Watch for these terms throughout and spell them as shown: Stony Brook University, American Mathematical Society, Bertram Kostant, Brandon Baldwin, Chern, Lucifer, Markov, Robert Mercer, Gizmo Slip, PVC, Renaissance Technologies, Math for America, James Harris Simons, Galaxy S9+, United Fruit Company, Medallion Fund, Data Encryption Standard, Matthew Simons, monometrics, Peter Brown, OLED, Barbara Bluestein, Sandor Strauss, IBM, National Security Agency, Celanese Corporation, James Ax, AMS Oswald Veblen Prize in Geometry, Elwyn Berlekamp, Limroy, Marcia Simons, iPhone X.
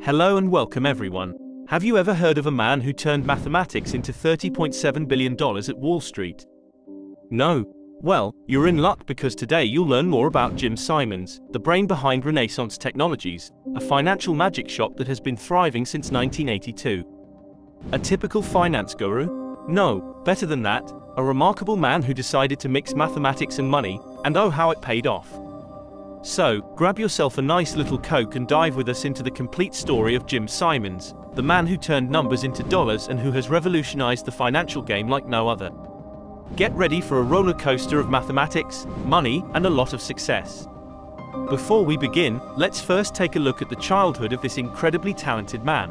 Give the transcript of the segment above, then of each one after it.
Hello and welcome everyone. Have you ever heard of a man who turned mathematics into $30.7 billion at Wall Street? No? Well, you're in luck because today you'll learn more about James Simons, the brain behind Renaissance Technologies, a financial magic shop that has been thriving since 1982. A typical finance guru? No, better than that, a remarkable man who decided to mix mathematics and money, and oh how it paid off. So, grab yourself a nice little Coke and dive with us into the complete story of James Simons, the man who turned numbers into dollars and who has revolutionized the financial game like no other. Get ready for a roller coaster of mathematics, money, and a lot of success. Before we begin, let's first take a look at the childhood of this incredibly talented man.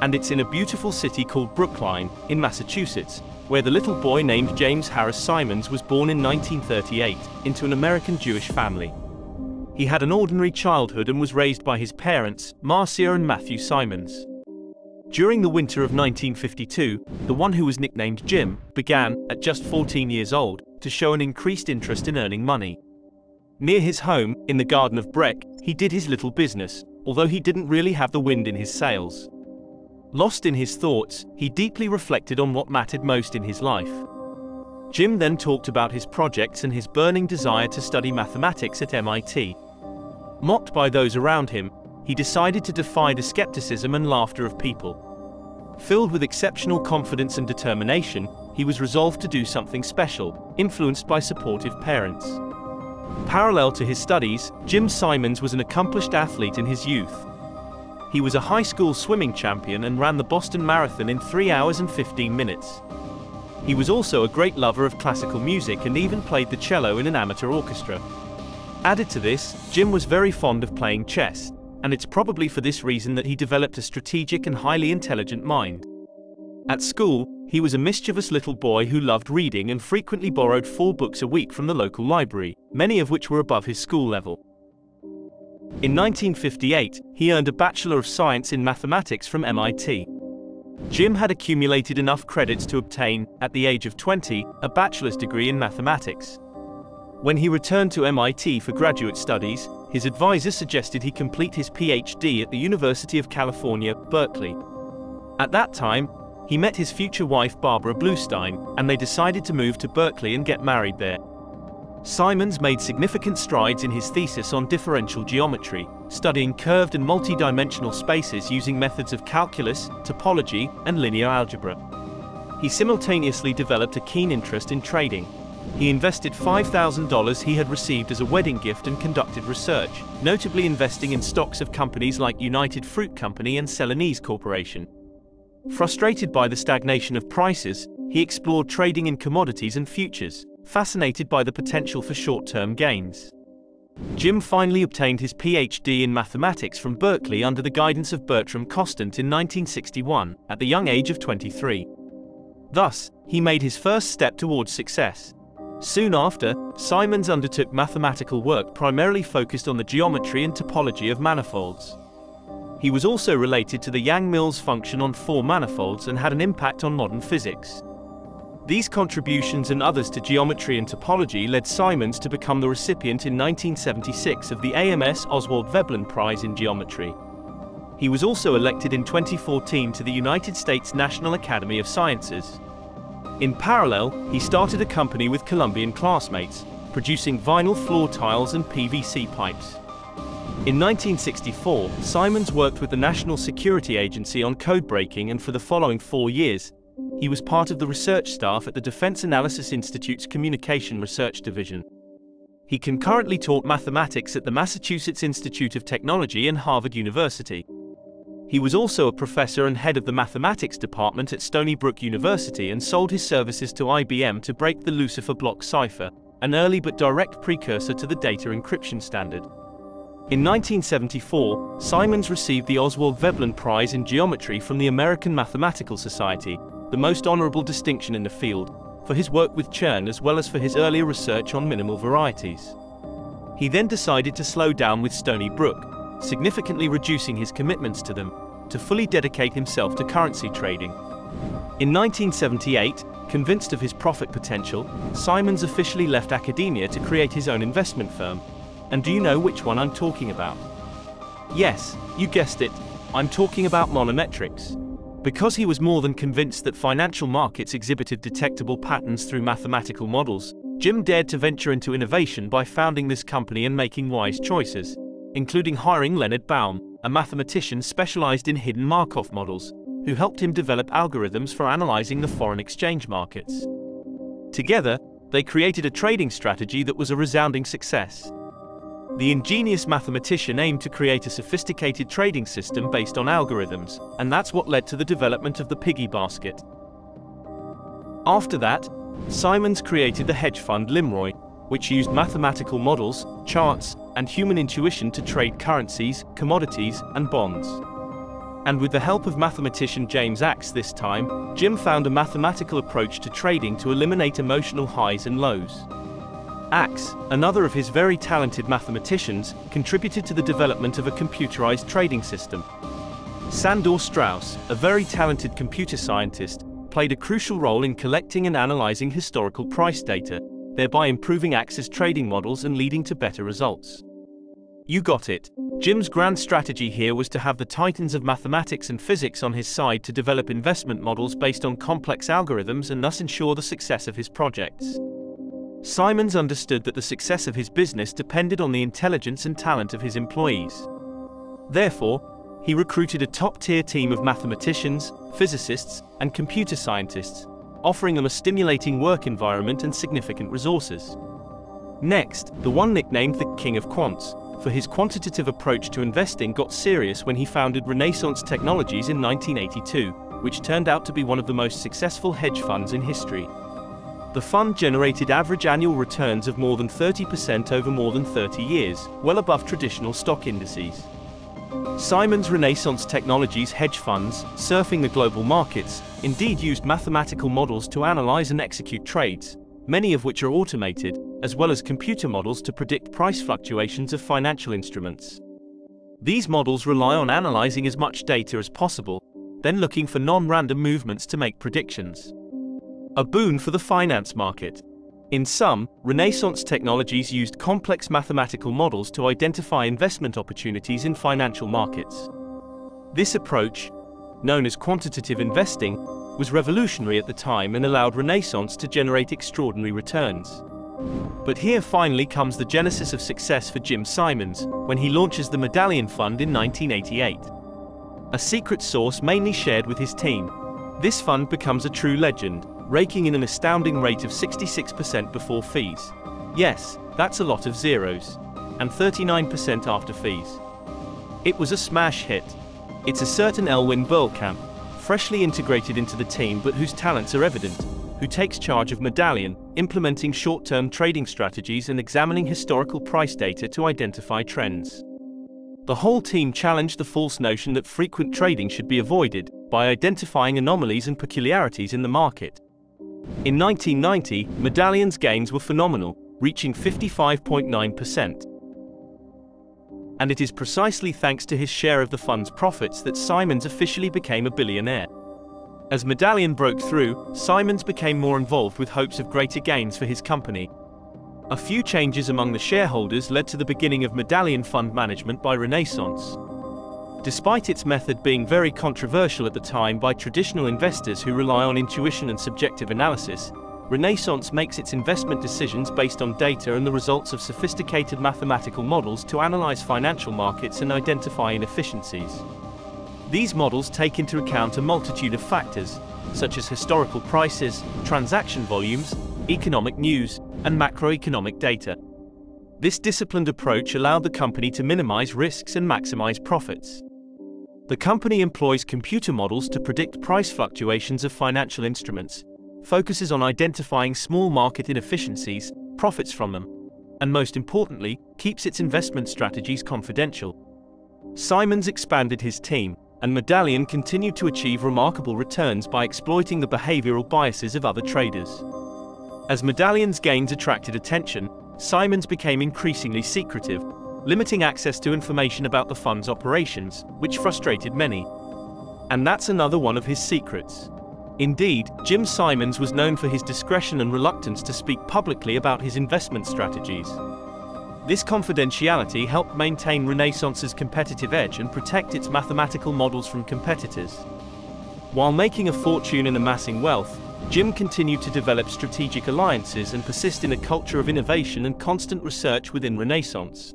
And it's in a beautiful city called Brookline, in Massachusetts, where the little boy named James Harris Simons was born in 1938, into an American Jewish family. He had an ordinary childhood and was raised by his parents, Marcia and Matthew Simons. During the winter of 1952, the one who was nicknamed Jim began, at just 14 years old, to show an increased interest in earning money. Near his home, in the Garden of Breck, he did his little business, although he didn't really have the wind in his sails. Lost in his thoughts, he deeply reflected on what mattered most in his life. Jim then talked about his projects and his burning desire to study mathematics at MIT. Mocked by those around him, he decided to defy the skepticism and laughter of people. Filled with exceptional confidence and determination, he was resolved to do something special, influenced by supportive parents. Parallel to his studies, James Simons was an accomplished athlete in his youth. He was a high school swimming champion and ran the Boston Marathon in 3 hours and 15 minutes. He was also a great lover of classical music and even played the cello in an amateur orchestra. Added to this, Jim was very fond of playing chess, and it's probably for this reason that he developed a strategic and highly intelligent mind. At school, he was a mischievous little boy who loved reading and frequently borrowed 4 books a week from the local library, many of which were above his school level. In 1958, he earned a Bachelor of Science in Mathematics from MIT. Jim had accumulated enough credits to obtain, at the age of 20, a bachelor's degree in mathematics. When he returned to MIT for graduate studies, his advisor suggested he complete his PhD at the University of California, Berkeley. At that time, he met his future wife Barbara Bluestein, and they decided to move to Berkeley and get married there. Simons made significant strides in his thesis on differential geometry, studying curved and multidimensional spaces using methods of calculus, topology, and linear algebra. He simultaneously developed a keen interest in trading. He invested $5,000 he had received as a wedding gift and conducted research, notably investing in stocks of companies like United Fruit Company and Celanese Corporation. Frustrated by the stagnation of prices, he explored trading in commodities and futures, fascinated by the potential for short-term gains. Jim finally obtained his PhD in mathematics from Berkeley under the guidance of Bertram Kostant in 1961, at the young age of 23. Thus, he made his first step towards success. Soon after, Simons undertook mathematical work primarily focused on the geometry and topology of manifolds. He was also related to the Yang-Mills function on 4 manifolds and had an impact on modern physics. These contributions and others to geometry and topology led Simons to become the recipient in 1976 of the AMS Oswald Veblen Prize in Geometry. He was also elected in 2014 to the United States National Academy of Sciences. In parallel, he started a company with Colombian classmates, producing vinyl floor tiles and PVC pipes. In 1964, Simons worked with the National Security Agency on code breaking, and for the following 4 years, he was part of the research staff at the Defense Analysis Institute's Communication Research Division. He concurrently taught mathematics at the Massachusetts Institute of Technology and Harvard University. He was also a professor and head of the mathematics department at Stony Brook University and sold his services to IBM to break the Lucifer block cipher, an early but direct precursor to the Data Encryption Standard. In 1974, Simons received the Oswald Veblen Prize in Geometry from the American Mathematical Society, the most honorable distinction in the field, for his work with Chern as well as for his earlier research on minimal varieties. He then decided to slow down with Stony Brook, significantly reducing his commitments to them, to fully dedicate himself to currency trading. In 1978, convinced of his profit potential, Simons officially left academia to create his own investment firm. And do you know which one I'm talking about? Yes, you guessed it, I'm talking about monometrics. Because he was more than convinced that financial markets exhibited detectable patterns through mathematical models, Jim dared to venture into innovation by founding this company and making wise choices, including hiring Leonard Baum, a mathematician specialized in hidden Markov models, who helped him develop algorithms for analyzing the foreign exchange markets. Together, they created a trading strategy that was a resounding success. The ingenious mathematician aimed to create a sophisticated trading system based on algorithms, and that's what led to the development of the piggy basket. After that, Simons created the hedge fund Limroy, which used mathematical models, charts, and human intuition to trade currencies, commodities, and bonds. And with the help of mathematician James Ax this time, Jim found a mathematical approach to trading to eliminate emotional highs and lows. Ax, another of his very talented mathematicians, contributed to the development of a computerized trading system. Sandor Strauss, a very talented computer scientist, played a crucial role in collecting and analyzing historical price data, thereby improving Ax's trading models and leading to better results. You got it. Jim's grand strategy here was to have the titans of mathematics and physics on his side to develop investment models based on complex algorithms and thus ensure the success of his projects. Simons understood that the success of his business depended on the intelligence and talent of his employees. Therefore, he recruited a top-tier team of mathematicians, physicists, and computer scientists, offering them a stimulating work environment and significant resources. Next, the one nicknamed the King of Quants for his quantitative approach to investing got serious when he founded Renaissance Technologies in 1982, which turned out to be one of the most successful hedge funds in history. The fund generated average annual returns of more than 30% over more than 30 years, well above traditional stock indices. Simons' Renaissance Technologies hedge funds, surfing the global markets, indeed used mathematical models to analyze and execute trades, many of which are automated, as well as computer models to predict price fluctuations of financial instruments. These models rely on analyzing as much data as possible, then looking for non-random movements to make predictions. A boon for the finance market. In sum, Renaissance Technologies used complex mathematical models to identify investment opportunities in financial markets. This approach, known as quantitative investing, was revolutionary at the time and allowed Renaissance to generate extraordinary returns. But here finally comes the genesis of success for Jim Simons, when he launches the Medallion Fund in 1988. A secret source mainly shared with his team. This fund becomes a true legend, raking in an astounding rate of 66% before fees. Yes, that's a lot of zeros. And 39% after fees. It was a smash hit. It's a certain Elwyn Berlekamp, freshly integrated into the team but whose talents are evident, who takes charge of Medallion, implementing short-term trading strategies and examining historical price data to identify trends. The whole team challenged the false notion that frequent trading should be avoided by identifying anomalies and peculiarities in the market. In 1990, Medallion's gains were phenomenal, reaching 55.9%. And it is precisely thanks to his share of the fund's profits that Simons officially became a billionaire. As Medallion broke through, Simons became more involved with hopes of greater gains for his company. A few changes among the shareholders led to the beginning of Medallion Fund management by Renaissance. Despite its method being very controversial at the time by traditional investors who rely on intuition and subjective analysis, Renaissance makes its investment decisions based on data and the results of sophisticated mathematical models to analyze financial markets and identify inefficiencies. These models take into account a multitude of factors, such as historical prices, transaction volumes, economic news, and macroeconomic data. This disciplined approach allowed the company to minimize risks and maximize profits. The company employs computer models to predict price fluctuations of financial instruments, focuses on identifying small market inefficiencies, profits from them, and most importantly, keeps its investment strategies confidential. Simons expanded his team, and Medallion continued to achieve remarkable returns by exploiting the behavioral biases of other traders. As Medallion's gains attracted attention, Simons became increasingly secretive, limiting access to information about the fund's operations, which frustrated many. And that's another one of his secrets. Indeed, Jim Simons was known for his discretion and reluctance to speak publicly about his investment strategies. This confidentiality helped maintain Renaissance's competitive edge and protect its mathematical models from competitors. While making a fortune and amassing wealth, Jim continued to develop strategic alliances and persist in a culture of innovation and constant research within Renaissance.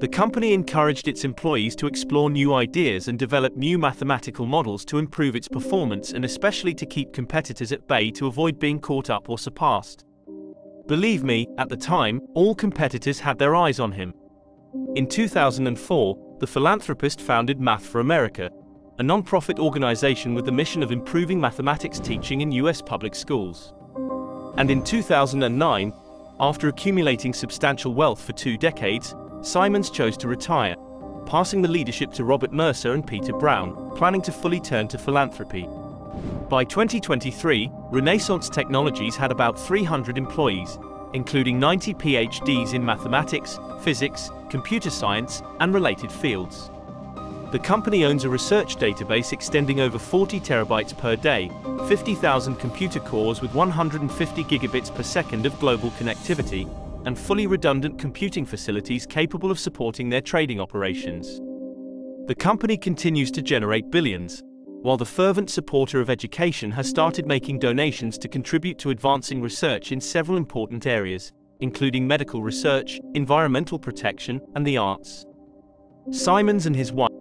The company encouraged its employees to explore new ideas and develop new mathematical models to improve its performance and especially to keep competitors at bay to avoid being caught up or surpassed. Believe me, at the time, all competitors had their eyes on him. In 2004, the philanthropist founded Math for America, a non-profit organization with the mission of improving mathematics teaching in U.S. public schools. And in 2009, after accumulating substantial wealth for 2 decades, Simons chose to retire, passing the leadership to Robert Mercer and Peter Brown, planning to fully turn to philanthropy. By 2023, Renaissance Technologies had about 300 employees, including 90 PhDs in mathematics, physics, computer science, and related fields. The company owns a research database extending over 40 terabytes per day, 50,000 computer cores with 150 gigabits per second of global connectivity, and fully redundant computing facilities capable of supporting their trading operations. The company continues to generate billions, while the fervent supporter of education has started making donations to contribute to advancing research in several important areas, including medical research, environmental protection, and the arts. Simons and his wife